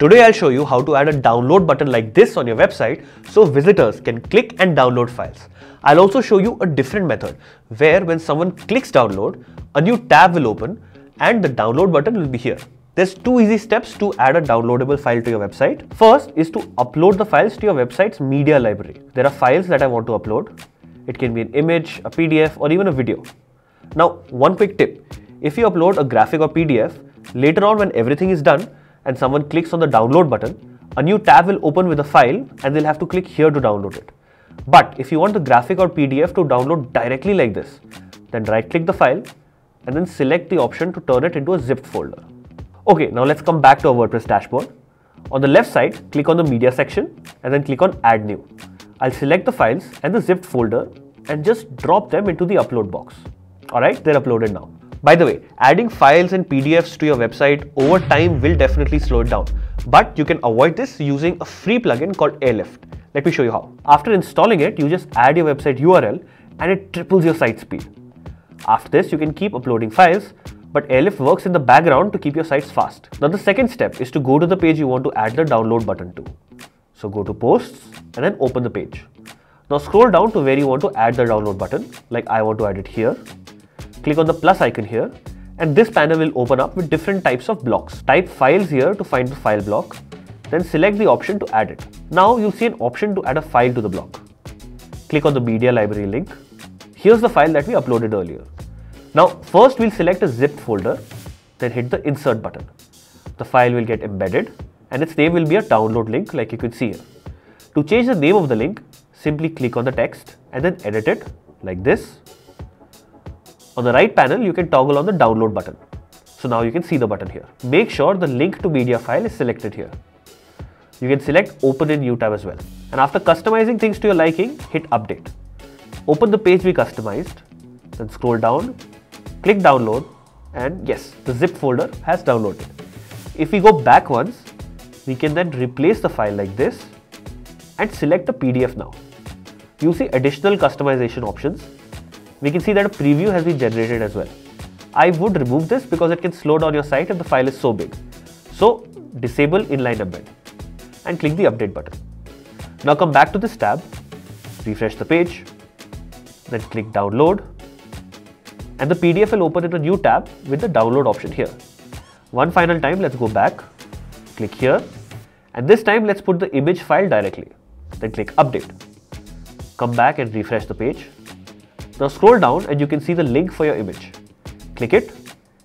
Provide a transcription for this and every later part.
Today I'll show you how to add a download button like this on your website so visitors can click and download files. I'll also show you a different method where when someone clicks download, a new tab will open and the download button will be here. There's two easy steps to add a downloadable file to your website. First is to upload the files to your website's media library. There are files that I want to upload. It can be an image, a PDF or even a video. Now, one quick tip. If you upload a graphic or PDF, later on when everything is done and someone clicks on the download button, a new tab will open with a file and they'll have to click here to download it. But if you want the graphic or PDF to download directly like this, then right-click the file and then select the option to turn it into a zipped folder. Okay, now let's come back to our WordPress dashboard. On the left side, click on the media section and then click on add new. I'll select the files and the zipped folder and just drop them into the upload box. Alright, they're uploaded now. By the way, adding files and PDFs to your website over time will definitely slow it down. But you can avoid this using a free plugin called Airlift. Let me show you how. After installing it, you just add your website URL and it triples your site speed. After this, you can keep uploading files, but Airlift works in the background to keep your sites fast. Now the second step is to go to the page you want to add the download button to. So go to posts and then open the page. Now scroll down to where you want to add the download button, like I want to add it here. Click on the plus icon here and this panel will open up with different types of blocks. Type files here to find the file block, then select the option to add it. Now you'll see an option to add a file to the block. Click on the media library link. Here's the file that we uploaded earlier. Now first we'll select a zipped folder, then hit the insert button. The file will get embedded and its name will be a download link like you can see here. To change the name of the link, simply click on the text and then edit it like this. On the right panel, you can toggle on the download button. So now you can see the button here. Make sure the link to media file is selected here. You can select open in new tab as well. And after customizing things to your liking, hit update. Open the page we customized, then scroll down, click download, and yes, the zip folder has downloaded. If we go back once, we can then replace the file like this and select the PDF now. You'll see additional customization options. We can see that a preview has been generated as well. I would remove this because it can slow down your site if the file is so big. So disable inline embed and click the update button. Now come back to this tab, refresh the page, then click download and the PDF will open in a new tab with the download option here. One final time, let's go back, click here and this time let's put the image file directly, then click update. Come back and refresh the page. Now scroll down and you can see the link for your image. Click it,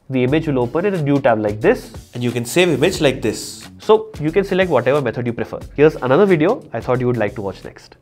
the image will open in a new tab like this and you can save image like this. So you can select whatever method you prefer. Here's another video I thought you would like to watch next.